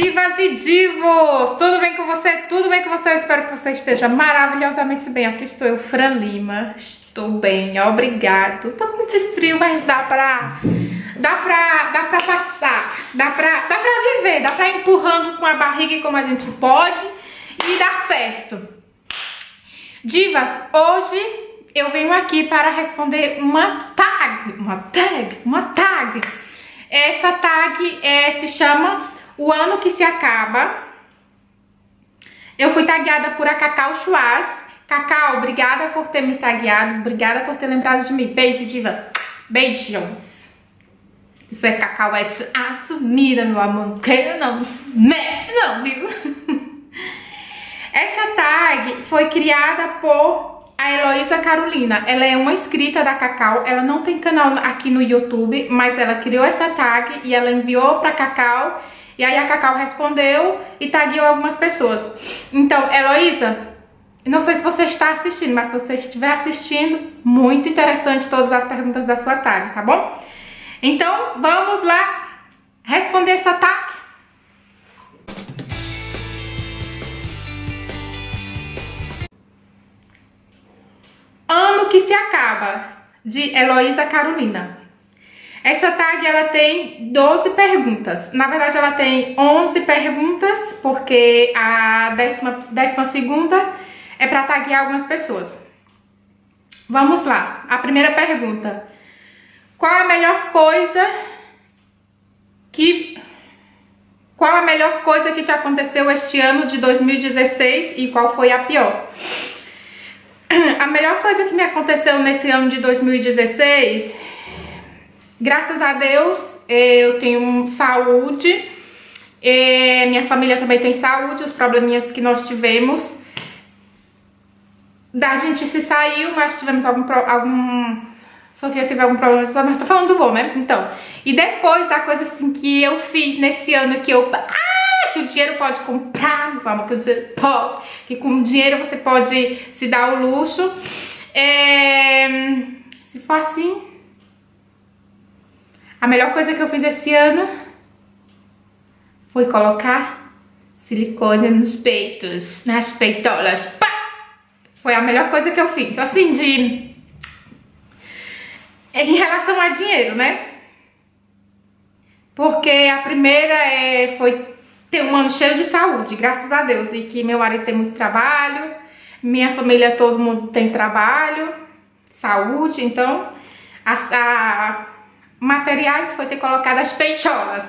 divas e divos! Tudo bem com você? Tudo bem com você? Eu espero que você esteja maravilhosamente bem. Aqui estou eu, Fran Lima. Estou bem, obrigado. Um pouco de frio, mas dá pra passar. Dá pra viver, dá pra ir empurrando com a barriga como a gente pode e dá certo. Divas, hoje eu venho aqui para responder uma tag. Essa tag se chama O Ano Que Se Acaba. Eu fui tagueada por a Cacau Chuaz. Cacau, obrigada por ter me tagueado. Obrigada por ter lembrado de mim. Beijo, diva. Beijos. Isso é Cacau assumida, meu amor. Que eu não se mete não, viu? Essa tag foi criada por a Heloísa Carolina. Ela é uma inscrita da Cacau, ela não tem canal aqui no YouTube, mas ela criou essa tag e ela enviou pra Cacau, e aí a Cacau respondeu e tagueou algumas pessoas. Então, Heloísa, não sei se você está assistindo, mas se você estiver assistindo, muito interessante todas as perguntas da sua tag, tá bom? Então, vamos lá responder essa tag. Ano Que Se Acaba, de Heloísa Carolina. Essa tag, ela tem 12 perguntas. Na verdade, ela tem 11 perguntas, porque a 12ª é para taguear algumas pessoas. Vamos lá. A primeira pergunta. Qual a melhor coisa que te aconteceu este ano de 2016 e qual foi a pior? A melhor coisa que me aconteceu nesse ano de 2016, graças a Deus, eu tenho saúde, minha família também tem saúde, os probleminhas que nós tivemos, da gente se saiu, mas tivemos Sofia teve algum problema, mas tô falando do bom, né? Então, e depois a coisa assim que eu fiz nesse ano que eu... que o dinheiro pode comprar, vamos, que o dinheiro pode, que com o dinheiro você pode se dar o luxo. Se for assim, a melhor coisa que eu fiz esse ano foi colocar silicone nos peitos, nas peitolas. Pá! Foi a melhor coisa que eu fiz, assim de... em relação a dinheiro, né? Porque a primeira foi ter um ano cheio de saúde, graças a Deus, e que meu marido tem muito trabalho, minha família, todo mundo tem trabalho, saúde, então, materiais foi ter colocado as peitolas.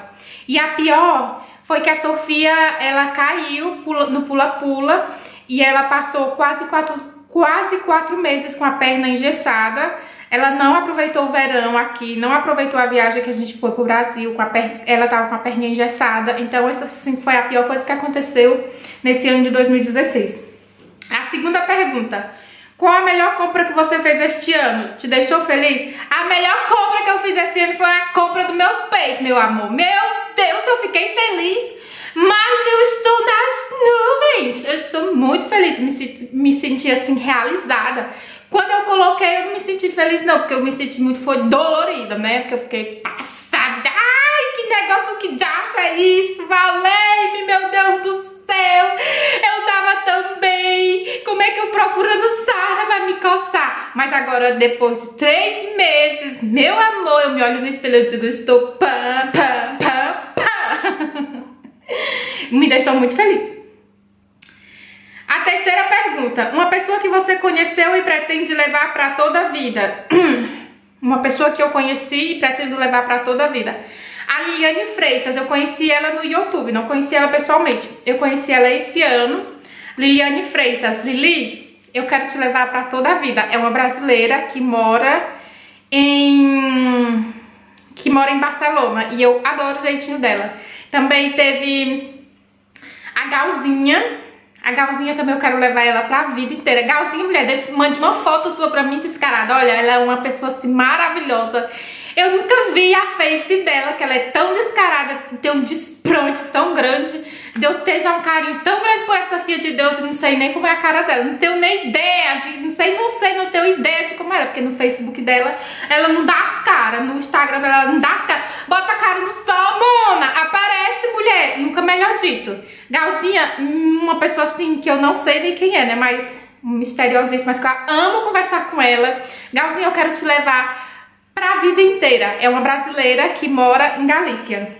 E a pior foi que a Sofia, ela caiu no pula-pula, e ela passou quase quatro meses com a perna engessada. Ela não aproveitou o verão aqui, não aproveitou a viagem que a gente foi pro Brasil, ela tava com a perninha engessada. Então essa sim foi a pior coisa que aconteceu nesse ano de 2016. A segunda pergunta, qual a melhor compra que você fez este ano? Te deixou feliz? A melhor compra que eu fiz esse ano foi a compra dos meus peitos, meu amor. Meu Deus, eu fiquei feliz, mas eu estou nas nuvens. Eu estou muito feliz, me senti assim realizada. Quando eu coloquei, eu não me senti feliz não, porque eu me senti muito, foi dolorida, né? Porque eu fiquei passada. Ai, que negócio, que daça é isso? Valei-me, meu Deus do céu! Eu tava tão bem! Como é que eu procurando Zara vai me coçar? Mas agora, depois de 3 meses, meu amor, eu me olho no espelho e digo, estou pam, pam, pam, pam. Me deixou muito feliz. A terceira pergunta, uma pessoa que você conheceu e pretende levar para toda a vida. Uma pessoa que eu conheci e pretendo levar para toda a vida. A Liliane Freitas, eu conheci ela no YouTube, não conheci ela pessoalmente. Eu conheci ela esse ano. Liliane Freitas, Lili, eu quero te levar para toda a vida. É uma brasileira que mora em Barcelona e eu adoro o jeitinho dela. Também teve a Galzinha. A Galzinha também eu quero levar ela pra vida inteira. Galzinha, mulher, mande uma foto sua pra mim descarada. Olha, ela é uma pessoa assim maravilhosa. Eu nunca vi a face dela, que ela é tão descarada, tem um desplante tão grande, deu ter já um carinho tão grande por essa filha de Deus, não sei nem como é a cara dela. Não tenho nem ideia, não tenho ideia de como era, porque no Facebook dela, ela não dá as caras, no Instagram dela não dá as caras. Bota a cara no sol, mona, aparece, mulher. Nunca melhor acredito. Galzinha, uma pessoa assim que eu não sei nem quem é, né? Mas misteriosíssima, mas que eu amo conversar com ela. Galzinha, eu quero te levar pra vida inteira. É uma brasileira que mora em Galícia.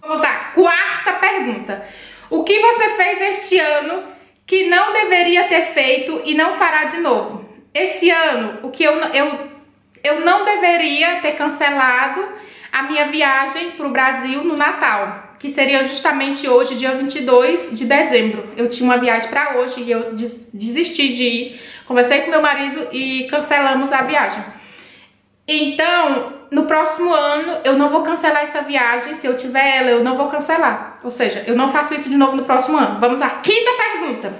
Vamos à quarta pergunta. O que você fez este ano que não deveria ter feito e não fará de novo? Este ano, o que eu não deveria ter cancelado a minha viagem para o Brasil no Natal, que seria justamente hoje, dia 22 de dezembro. Eu tinha uma viagem para hoje e eu desisti de ir. Conversei com meu marido e cancelamos a viagem. Então, no próximo ano, eu não vou cancelar essa viagem. Se eu tiver ela, eu não vou cancelar. Ou seja, eu não faço isso de novo no próximo ano. Vamos à quinta pergunta.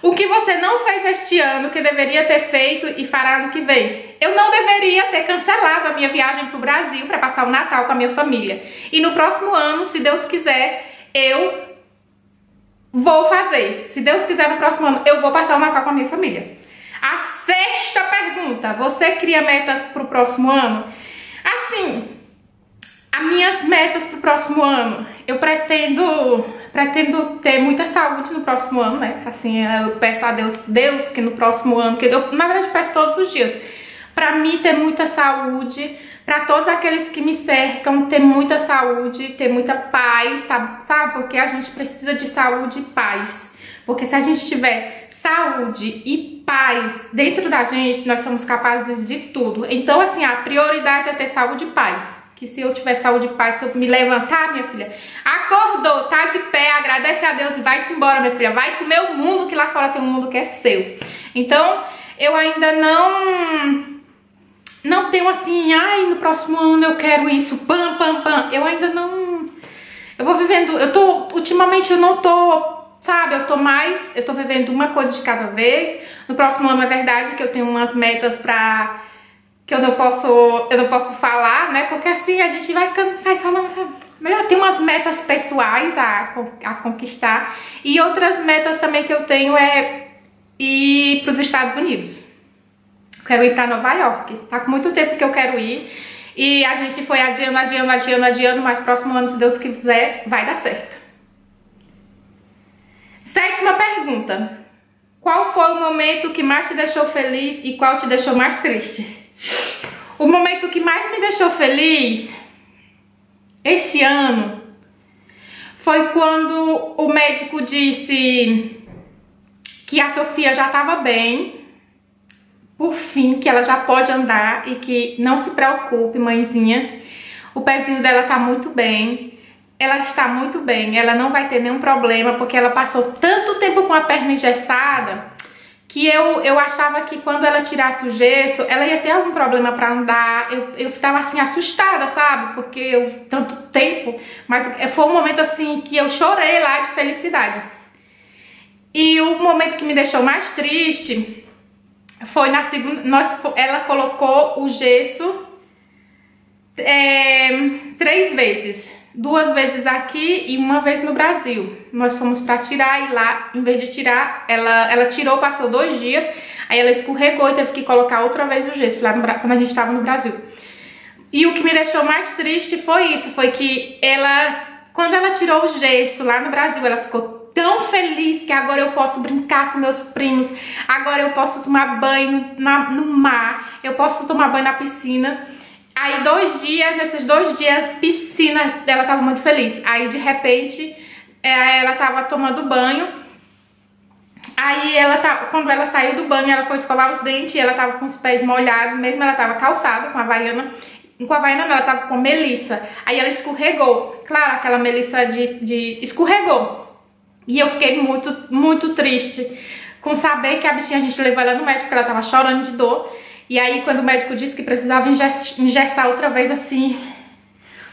O que você não fez este ano que deveria ter feito e fará no que vem? Eu não deveria ter cancelado a minha viagem para o Brasil para passar o Natal com a minha família. E no próximo ano, se Deus quiser, eu vou fazer. Se Deus quiser, no próximo ano, eu vou passar o Natal com a minha família. A sexta pergunta, você cria metas para o próximo ano? Assim, as minhas metas para o próximo ano, eu pretendo ter muita saúde no próximo ano, né? Assim, eu peço a Deus que no próximo ano, que eu, na verdade, peço todos os dias, pra mim ter muita saúde, pra todos aqueles que me cercam ter muita saúde, ter muita paz, sabe? Porque a gente precisa de saúde e paz. Porque se a gente tiver saúde e paz dentro da gente, nós somos capazes de tudo. Então, assim, a prioridade é ter saúde e paz. Que se eu tiver saúde e paz, se eu me levantar, minha filha, acordou, tá de pé, agradece a Deus e vai-te embora, minha filha. Vai comer o mundo, que lá fora tem um mundo que é seu. Então, eu ainda não tenho assim, ai, no próximo ano eu quero isso, pam, pam, pam. Eu ainda não... Eu vou vivendo... Ultimamente eu não tô... Sabe, eu tô vivendo uma coisa de cada vez. No próximo ano é verdade que eu tenho umas metas pra... que eu não posso falar, né? Porque assim a gente vai ficando, vai falando, melhor tem umas metas pessoais a conquistar e outras metas também que eu tenho é ir para os Estados Unidos. Eu quero ir para Nova York. Tá com muito tempo que eu quero ir e a gente foi adiando, mas próximo ano, se Deus quiser, vai dar certo. Sétima pergunta. Qual foi o momento que mais te deixou feliz e qual te deixou mais triste? O momento que mais me deixou feliz este ano foi quando o médico disse que a Sofia já estava bem, por fim, que ela já pode andar e que não se preocupe, mãezinha, o pezinho dela tá muito bem, ela está muito bem, ela não vai ter nenhum problema, porque ela passou tanto tempo com a perna engessada que eu achava que quando ela tirasse o gesso, ela ia ter algum problema pra andar. Eu tava assim assustada, sabe? Porque eu, tanto tempo, mas foi um momento assim que eu chorei lá de felicidade. E o momento que me deixou mais triste foi na segunda, ela colocou o gesso 3 vezes. 2 vezes aqui e 1 vez no Brasil. Nós fomos pra tirar e lá, em vez de tirar, ela tirou, passou 2 dias, aí ela escorregou e teve que colocar outra vez o gesso, lá quando a gente tava no Brasil. E o que me deixou mais triste foi isso, foi que quando ela tirou o gesso lá no Brasil, ela ficou tão feliz que agora eu posso brincar com meus primos, agora eu posso tomar banho no mar, eu posso tomar banho na piscina. Aí nesses dois dias, piscina, ela tava muito feliz. Aí de repente, ela tava tomando banho. Aí quando ela saiu do banho, ela foi escovar os dentes e ela tava com os pés molhados, mesmo ela tava calçada com a havaiana. Com a havaiana não, ela tava com melissa. Aí ela escorregou. Claro, aquela melissa escorregou. E eu fiquei muito, muito triste com saber que a bichinha, a gente levou ela no médico porque ela tava chorando de dor. E aí, quando o médico disse que precisava engessar outra vez, assim,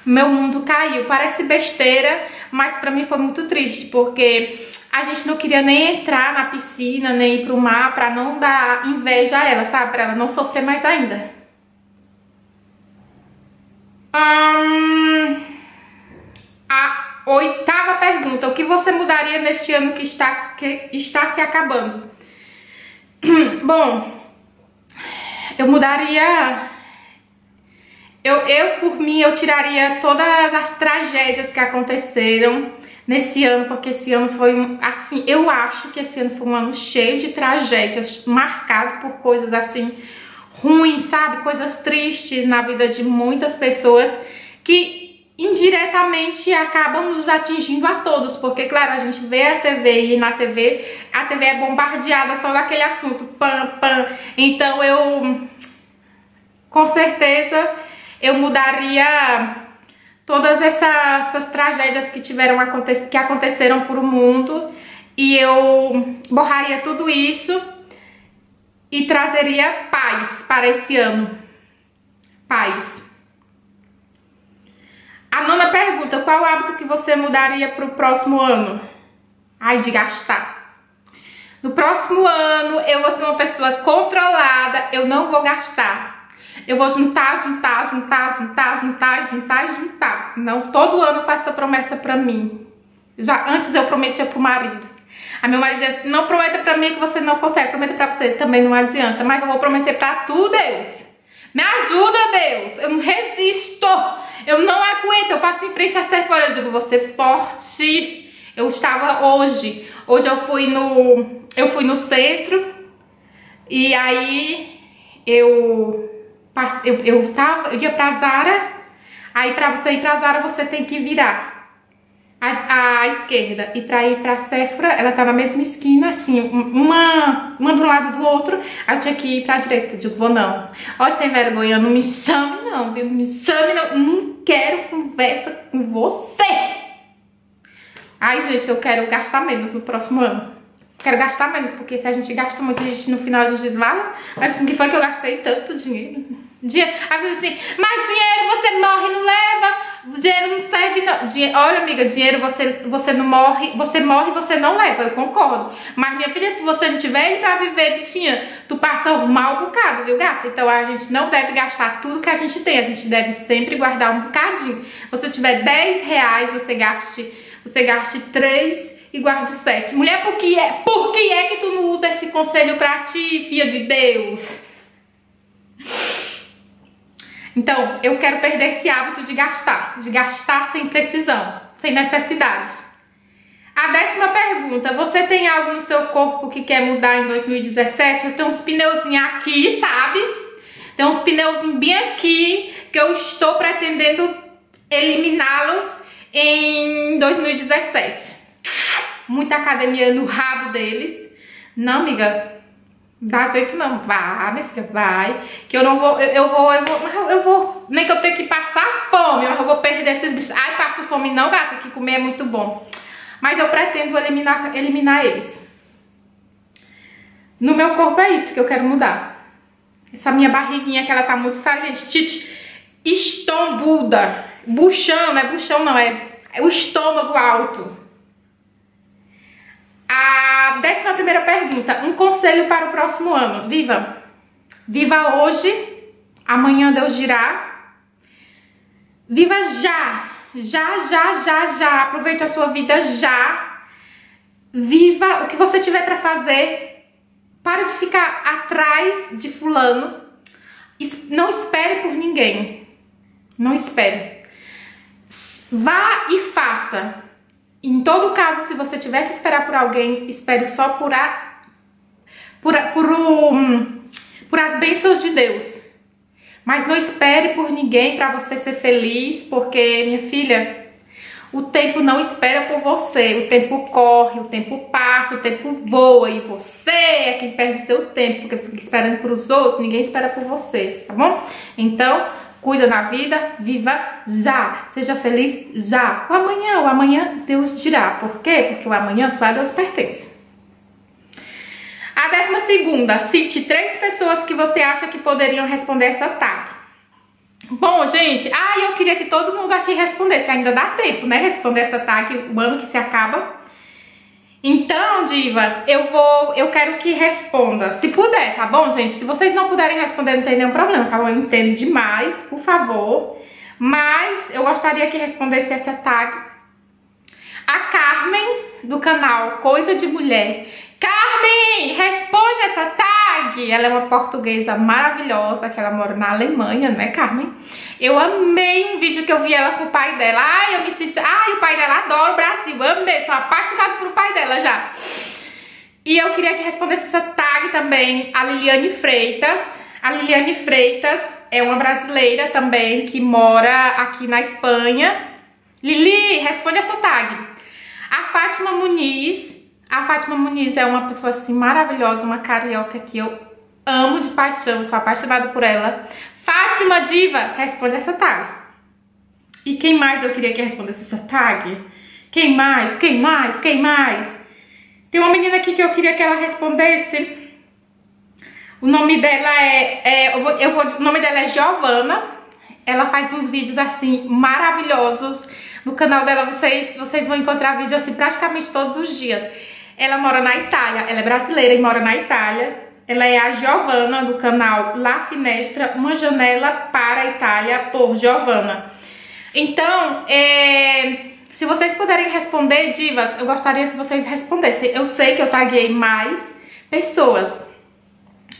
meu mundo caiu. Parece besteira, mas pra mim foi muito triste, porque a gente não queria nem entrar na piscina, nem ir pro mar, pra não dar inveja a ela, sabe? Pra ela não sofrer mais ainda. A oitava pergunta. O que você mudaria neste ano que está se acabando? Bom... Eu mudaria Por mim, eu tiraria todas as tragédias que aconteceram nesse ano, porque esse ano foi, assim, eu acho que esse ano foi um ano cheio de tragédias, marcado por coisas, assim, ruins, sabe? Coisas tristes na vida de muitas pessoas que indiretamente acabam nos atingindo a todos, porque, claro, a gente vê a TV e na TV, a TV é bombardeada só daquele assunto, Então, eu, com certeza, eu mudaria todas essas tragédias que aconteceram para o mundo, e eu borraria tudo isso e trazeria paz para esse ano. Paz. A nona pergunta: qual hábito que você mudaria para o próximo ano? Ai, de gastar. No próximo ano eu vou ser uma pessoa controlada, eu não vou gastar. Eu vou juntar. Não, todo ano eu faço essa promessa pra mim. Já antes eu prometia pro marido. Aí meu marido disse: não prometa pra mim que você não consegue, prometa pra você, também não adianta. Mas eu vou prometer pra tu, Deus. Me ajuda, Deus. Eu não resisto. Eu não aguento. Eu passo em frente à Sephora. Eu digo: você forte. Eu estava hoje. Hoje eu fui no centro. E aí eu ia pra Zara. Aí pra você ir pra Zara, você tem que virar à esquerda. E pra ir pra Sephora, ela tá na mesma esquina, assim, uma do lado do outro. Aí eu tinha que ir pra direita. Eu digo: vou não. Olha, sem vergonha, não me chame não, viu? Não me chame não. Não quero conversa com você. Ai, gente, eu quero gastar menos no próximo ano. Quero gastar menos, porque se a gente gasta muito, a gente, no final a gente desvala. Mas com que foi que eu gastei tanto dinheiro? Às vezes assim, mas dinheiro você morre, não leva. Dinheiro não serve não. Olha, amiga, dinheiro você não morre. Você morre e você não leva, eu concordo. Mas, minha filha, se você não tiver ele pra viver, bichinha, tu passa um mau bocado, viu, gata? Então a gente não deve gastar tudo que a gente tem. A gente deve sempre guardar um bocadinho. Se você tiver 10 reais, você gaste 3 e guarde 7. Mulher, por que é que tu não usa esse conselho pra ti, filha de Deus? Então, eu quero perder esse hábito de gastar sem precisão, sem necessidade. A 10ª pergunta: você tem algo no seu corpo que quer mudar em 2017? Eu tenho uns pneuzinhos aqui, sabe? Tem uns pneuzinhos bem aqui que eu estou pretendendo eliminá-los em 2017. Muita academia no rabo deles. Não, amiga, dá jeito não. Vai, minha filha, vai. Que eu não vou, eu vou. Nem que eu tenha que passar fome, mas eu vou perder esses bichos. Ai, passo fome não, gata, que comer é muito bom. Mas eu pretendo eliminar eles. No meu corpo é isso que eu quero mudar. Essa minha barriguinha, que ela tá muito saliente, estombuda. Buchão, não é buchão não, é o estômago alto. A 11ª pergunta: um conselho para o próximo ano. Viva! Viva hoje, amanhã Deus dirá. Viva já! Já! Aproveite a sua vida já! Viva o que você tiver para fazer. Para de ficar atrás de fulano. Não espere por ninguém. Não espere. Vá e faça. Em todo caso, se você tiver que esperar por alguém, espere só por as bênçãos de Deus. Mas não espere por ninguém para você ser feliz, porque, minha filha, o tempo não espera por você. O tempo corre, o tempo passa, o tempo voa, e você é quem perde seu tempo, porque você fica esperando para os outros, ninguém espera por você, tá bom? Então, cuida na vida, viva já, seja feliz já. O amanhã Deus dirá. Por quê? Porque o amanhã só a Deus pertence. A 12ª, cite 3 pessoas que você acha que poderiam responder essa tarefa. Bom, gente, eu queria que todo mundo aqui respondesse, ainda dá tempo, né? Responder essa tarefa, o ano que se acaba. Então, divas, eu quero que responda, se puder, tá bom, gente? Se vocês não puderem responder, não tem nenhum problema, tá bom? Eu entendo demais, por favor. Mas eu gostaria que respondesse essa tag. A Carmen, do canal Coisa de Mulher, Carmen, responde essa tag! Ela é uma portuguesa maravilhosa, que ela mora na Alemanha, não é, Carmen? Eu amei um vídeo que eu vi ela com o pai dela. Ai, eu me sinto... Ai, o pai dela adora o Brasil, amei, sou apaixonada pelo pai dela já. E eu queria que respondesse essa tag também, a Liliane Freitas. A Liliane Freitas é uma brasileira também, que mora aqui na Espanha. Lili, responde essa tag. A Fátima Muniz... A Fátima Muniz é uma pessoa assim maravilhosa, uma carioca que eu amo de paixão, sou apaixonada por ela. Fátima Diva, responde essa tag. E quem mais eu queria que respondesse essa tag? Quem mais? Quem mais? Quem mais? Tem uma menina aqui que eu queria que ela respondesse. O nome dela o nome dela é Giovanna. Ela faz uns vídeos assim maravilhosos. No canal dela vocês vão encontrar vídeo assim praticamente todos os dias. Ela mora na Itália, ela é brasileira e mora na Itália. Ela é a Giovanna do canal La Finestra, uma janela para a Itália por Giovanna. Então, se vocês puderem responder, divas, eu gostaria que vocês respondessem. Eu sei que eu taguei mais pessoas,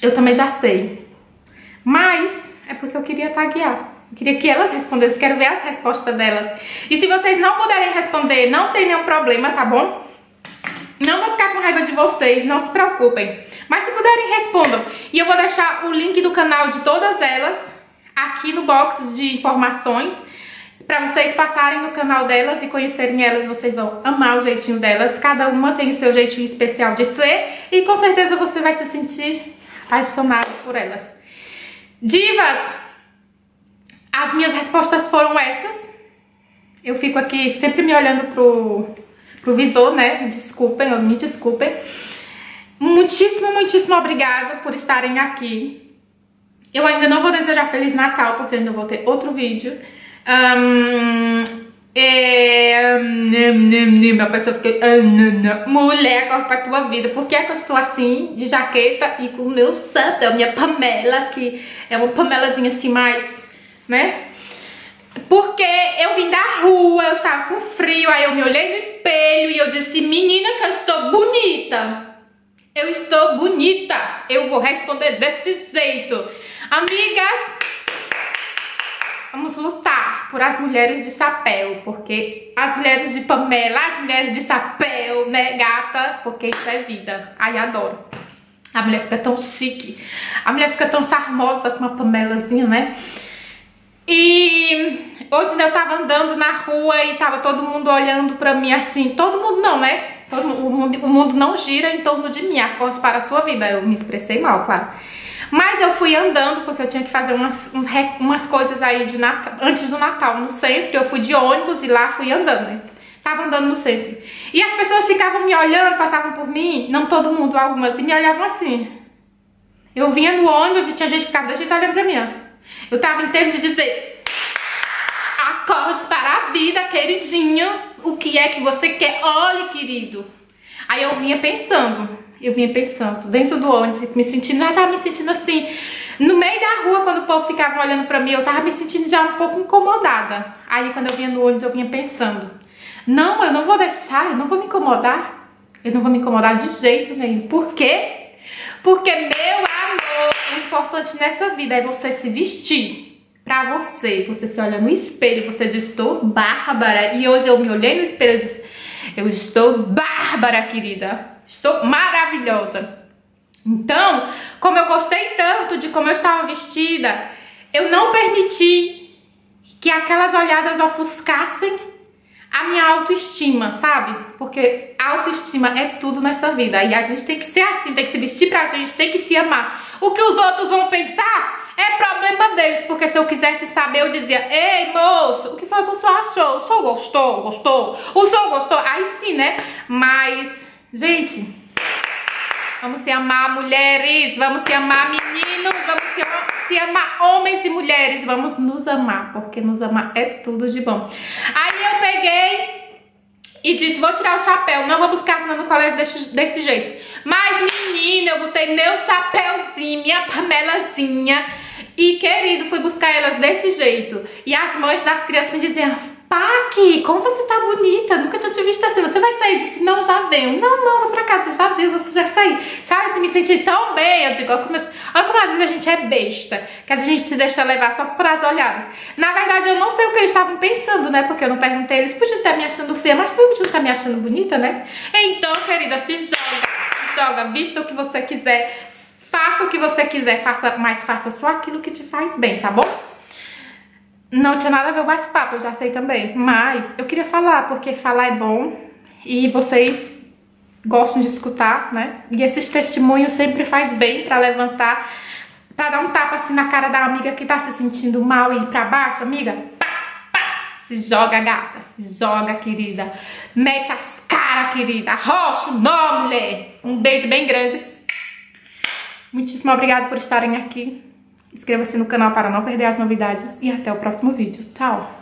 eu também já sei. Mas é porque eu queria taguear. Eu queria que elas respondessem, quero ver as respostas delas. E se vocês não puderem responder, não tem nenhum problema, tá bom? Não vou ficar com raiva de vocês, não se preocupem. Mas se puderem, respondam. E eu vou deixar o link do canal de todas elas aqui no box de informações, pra vocês passarem no canal delas e conhecerem elas. Vocês vão amar o jeitinho delas. Cada uma tem o seu jeitinho especial de ser. E com certeza você vai se sentir apaixonado por elas. Divas! As minhas respostas foram essas. Eu fico aqui sempre me olhando pro visor, né? Desculpem, me desculpem. Muitíssimo, muitíssimo obrigada por estarem aqui. Eu ainda não vou desejar Feliz Natal, porque ainda vou ter outro vídeo. A pessoa fica... Mulher, corta a tua vida. Por que é que eu estou assim, de jaqueta e com o meu santo? É a minha Pamela, que é uma Pamelazinha assim mais... né? Porque eu vim da rua, eu estava com frio, aí eu me olhei no espelho e eu disse, menina, que eu estou bonita. Eu estou bonita. Eu vou responder desse jeito. Amigas, vamos lutar por as mulheres de chapéu, porque as mulheres de Pamela, as mulheres de chapéu, né, gata? Porque isso é vida. Ai, adoro. A mulher fica tão chique. A mulher fica tão charmosa com uma Pamelazinha, né? E hoje eu tava andando na rua e tava todo mundo olhando pra mim assim. Todo mundo não, né? O mundo não gira em torno de mim. Acorde para a sua vida. Eu me expressei mal, claro. Mas eu fui andando porque eu tinha que fazer umas coisas aí de antes do Natal no centro. Eu fui de ônibus e lá fui andando, né? Tava andando no centro. E as pessoas ficavam me olhando, passavam por mim. Não todo mundo, algumas. E me olhavam assim. Eu vinha no ônibus e tinha gente que ficava olhando pra mim, ó. Eu tava em termos de dizer, acorde para a vida, queridinho, o que é que você quer? Olhe, querido. Aí eu vinha pensando, dentro do ônibus, eu tava me sentindo assim, no meio da rua, quando o povo ficava olhando pra mim, eu tava me sentindo já um pouco incomodada. Aí quando eu vinha no ônibus, eu vinha pensando, não, eu não vou deixar, eu não vou me incomodar de jeito nenhum. Por quê? Porque meu amor, o importante nessa vida é você se vestir pra você. Você se olha no espelho, você diz, estou bárbara. E hoje eu me olhei no espelho e disse, eu estou bárbara, querida. Estou maravilhosa. Então, como eu gostei tanto de como eu estava vestida, eu não permiti que aquelas olhadas ofuscassem a minha autoestima, sabe? Porque autoestima é tudo nessa vida. E a gente tem que ser assim, tem que se vestir pra gente, tem que se amar. O que os outros vão pensar é problema deles. Porque se eu quisesse saber, eu dizia, ei, moço, o que foi que o senhor achou? O senhor gostou? Gostou? O senhor gostou? Aí sim, né? Mas, gente, vamos se amar, mulheres. Vamos se amar, meninos. Vamos se amar, homens e mulheres. Vamos nos amar, porque nos amar é tudo de bom. Aí eu peguei e disse, vou tirar o chapéu, não vou buscar senão no colégio desse jeito. Mas, menina, eu botei meu chapéuzinho, minha Pamelazinha. E, querido, fui buscar elas desse jeito. E as mães das crianças me diziam, Paqui, como você tá bonita, nunca tinha te visto assim, você vai sair? Se não, já veio. Não, não, vou pra casa, já veio, vou já sair. Sabe, se me sentir tão bem, eu digo, olha como às vezes a gente é besta, que a gente se deixa levar só por as olhadas. Na verdade, eu não sei o que eles estavam pensando, né, porque eu não perguntei, eles podiam estar me achando feia, mas também podiam estar me achando bonita, né? Então, querida, se joga, vista o que você quiser, faça o que você quiser, faça só aquilo que te faz bem, tá bom? Não tinha nada a ver o bate-papo, eu já sei também. Mas eu queria falar, porque falar é bom e vocês gostam de escutar, né? E esses testemunhos sempre faz bem pra levantar, pra dar um tapa assim na cara da amiga que tá se sentindo mal e ir pra baixo, amiga. Se joga, gata, se joga, querida. Mete as caras, querida. Arrocha o nó, mulher. Um beijo bem grande. Muitíssimo obrigada por estarem aqui. Inscreva-se no canal para não perder as novidades e até o próximo vídeo. Tchau!